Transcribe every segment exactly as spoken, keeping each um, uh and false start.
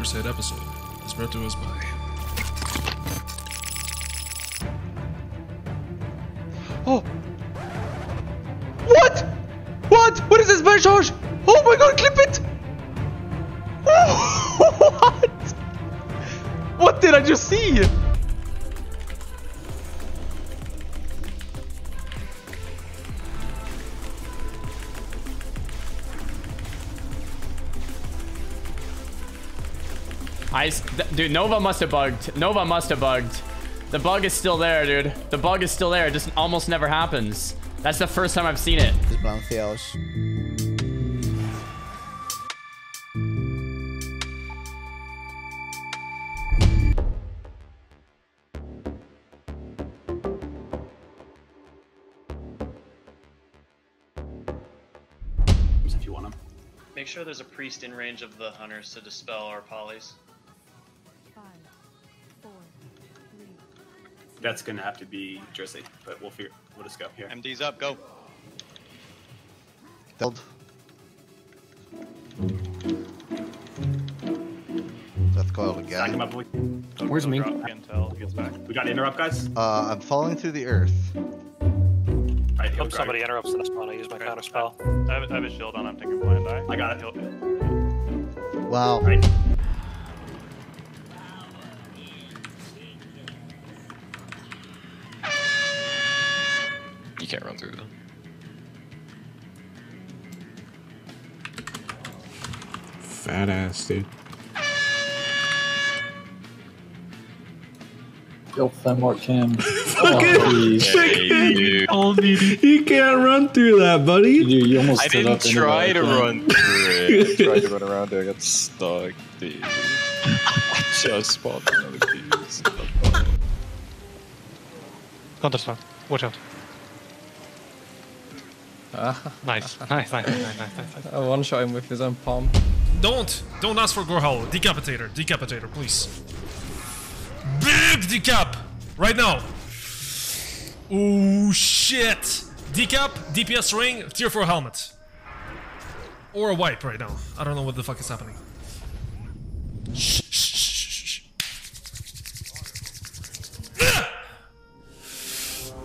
Crusade episode is brought to us by... Oh! What? What? What is this, by George? Oh my god, clip it! What? What did I just see? I, dude, Nova must have bugged. Nova must have bugged. The bug is still there, dude. The bug is still there. It just almost never happens. That's the first time I've seen it. If you want them. Make sure there's a priest in range of the hunters to dispel our polys. That's gonna have to be Jersey, but we'll figure. We'll just go here. M D's up, go. Build. Death coil again. Him up. Where's me? Again back. We got to interrupt, guys. Uh, I'm falling through the earth. I right, hope somebody interrupts this one. I use my okay. counter spell. I have, I have a shield on. I'm taking blind eye. I got it. He'll... Wow. Right. Can't run through them. Fat ass, dude. Yo, Thumbart Cam. Fucking sick. Oh, you can't run through that, buddy. Dude, you almost I didn't up try to run through it. I tried to run around there. I got stuck, dude. I just spawned another piece. Counter spot. Watch out. Nice, nice, nice, nice, nice, nice. I one shot him with his own palm. Don't! Don't ask for Gorhalo. Decapitator, Decapitator, please. Big Decap! Right now! Ooh, shit! Decap, D P S ring, tier four helmet. Or a wipe right now. I don't know what the fuck is happening. Shh, shh, shh, shh.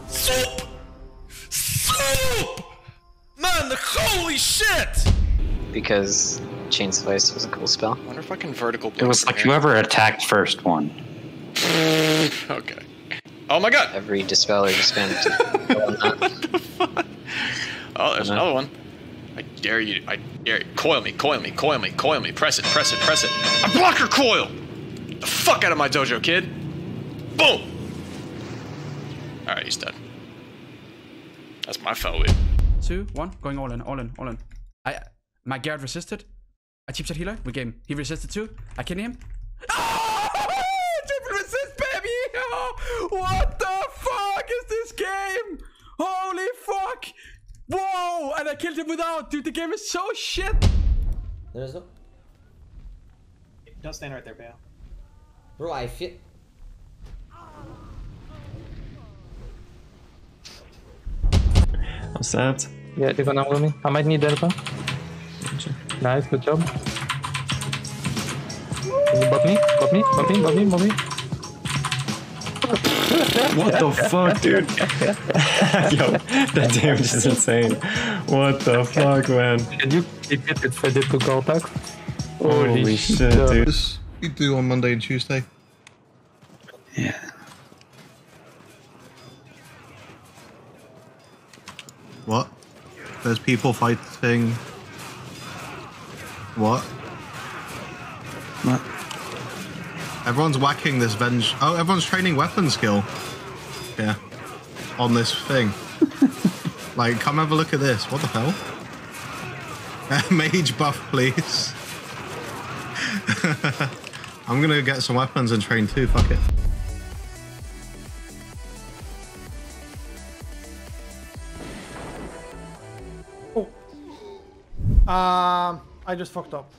Soap! Soap! Man, holy shit! Because chainslice was a cool spell. I wonder if I can vertical. It was like whoever attacked first won. Okay. Oh my god! Every dispeller expanded. What the fuck? Oh, there's another one. I dare you! I dare you! Coil me! Coil me! Coil me! Coil me! Press it! Press it! Press it! I block her coil! Get the fuck out of my dojo, kid! Boom! All right, he's done. That's my foul win. Two, one, going all in, all in, all in. I, my guard resisted. I cheap shot healer, we game. He resisted too. I kidney him. Oh! Triple resist, baby! Oh, what the fuck is this game? Holy fuck! Whoa! And I killed him without. Dude, the game is so shit. There's a. Don't stand right there, pal. Bro, I feel. I'm sad. Yeah, they're gonna with me. I might need help. Nice, good job. Bop me, bop me, bop me, bop me, bop me. What the fuck, dude? Yo, that damage is insane. What the fuck, man? Did you keep it for the two Gorthax? Holy shit, dude. You do on Monday and Tuesday. Yeah. What? There's people fighting. What? What? Everyone's whacking this venge. Oh, everyone's training weapon skill. Yeah. On this thing. Like, come have a look at this. What the hell? Mage buff, please. I'm gonna get some weapons and train too. Fuck it. Um, I just fucked up.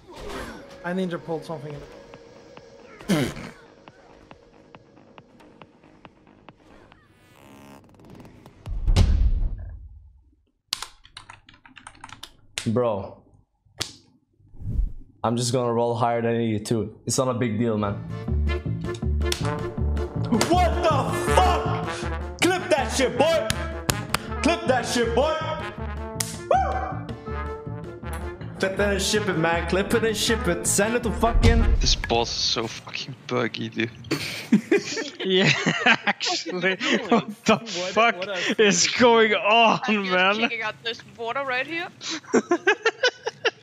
I ninja pulled something in it. Bro, I'm just gonna roll higher than you too. It's not a big deal, man. What the fuck? Clip that shit, boy! Clip that shit, boy! Woo! Clip it and ship it, man. Clip it and ship it. Send it to fucking... This boss is so fucking buggy, dude. Yeah, actually. What the what, fuck what is going on, I'm just man? I'm checking out this water right here.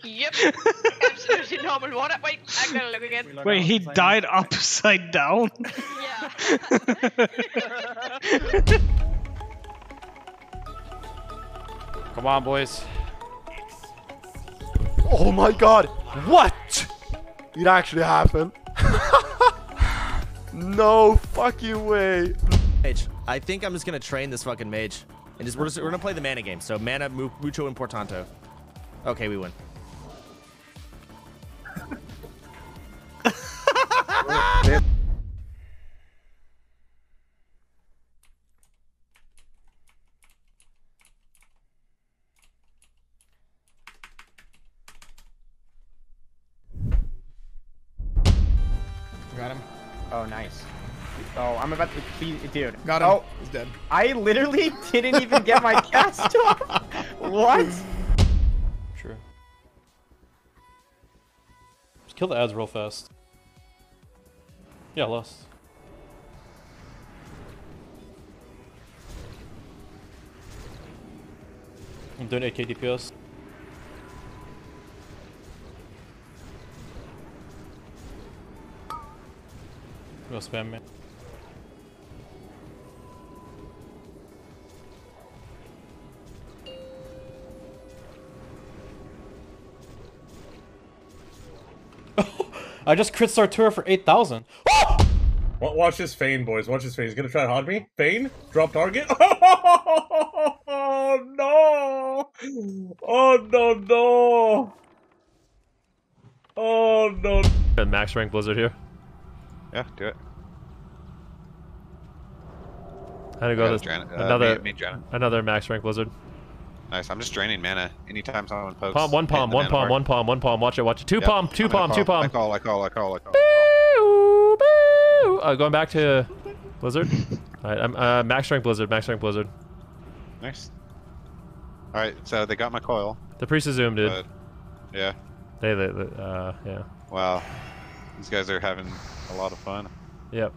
Yep, absolutely normal water. Wait, I gotta look again. Wait, he died upside down? Yeah. Come on, boys. Oh my god, what? It actually happened. No fucking way. Mage, I think I'm just gonna train this fucking mage. And just we're, just, we're gonna play the mana game. So mana, mucho, importante. Okay, we win. Got him. Oh, nice. Oh, I'm about to clean it, dude. Got him. Oh, he's dead. I literally didn't even get my cast off. What? True. Just kill the ads real fast. Yeah, lost. I'm doing eight K D P S. Go spam me. I just crit Sartura for eight thousand. Watch this Fane, boys. Watch this Fane. He's gonna try to haunt me. Fane, drop target. Oh no! Oh no no! Oh no! Got max rank Blizzard here. Yeah, do it. How to go this? Uh, another me, me another max rank Blizzard. Nice. I'm just draining mana. Anytime someone pokes. Palm, one palm, one palm, one palm, one palm. Watch it, watch it. Two yep. palm, two palm, palm, two palm. I call, I call, I call, I call. Uh, going back to Blizzard. All right, I'm uh, max rank Blizzard. Max rank Blizzard. Nice. All right, so they got my coil. The priest is zoomed, dude. Uh, yeah. They, they, they, uh, yeah. Wow, these guys are having a lot of fun. Yep.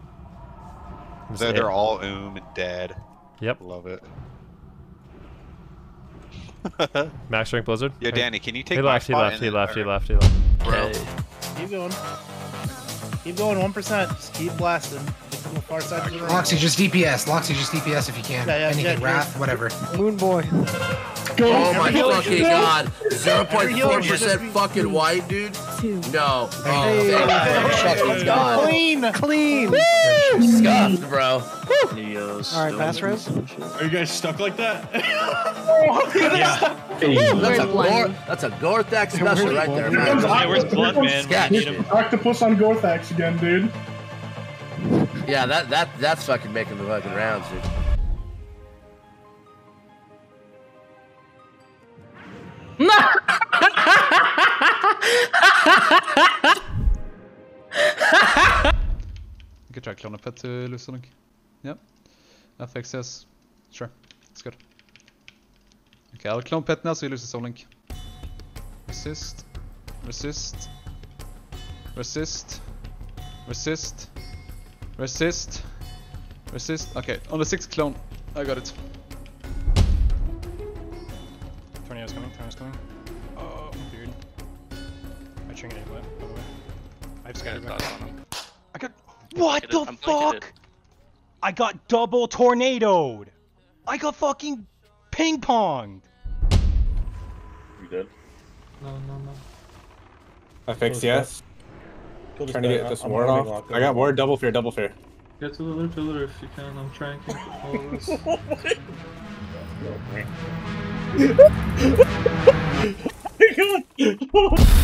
So they're all oom and dead. Yep. Love it. Max rank Blizzard. Yo, Danny, can you take? He left. He left. He left. He left. He left. Bro. Keep going. Keep going, one percent. Just keep blasting. Far side the Loxy, just D P S. Loxy, just D P S if you can. Yeah, yeah, Anything, yeah, wrath, yeah. whatever. Moon boy. Go. Oh my fucking god. zero point four percent fucking white, dude. Two. No. Oh, hey, thank hey, you. Hey, hey, god. Clean, clean. Woo! Scuffed, bro. Alright, pass Rose. Are you guys stuck like that? Yeah. That's a, gore, that's a Gorthax special right there, man. Yeah, where's blood, man? Octopus on Gorthax again, dude. Yeah, that that that's fucking making the fucking rounds, dude. You can try clone a pet to lose something. Yep. F X says, sure, it's good. Okay, I'll clone pet now so he loses Soul Link. Resist. Resist. Resist. Resist. Resist. Resist. Okay, on the sixth clone. I got it. Tornado's coming, tornado's coming. Oh, dude. I'm triggering it anyway, by the way. I have scattered dots on him. I got. What the fuck? I got double tornadoed! I got fucking ping ponged! You dead? No, no, no. F X, yes. Trying to get this ward off. I got ward, double fear, double fear. Get to the loot, to the loot if you can. I'm trying to keep all this. Oh my god.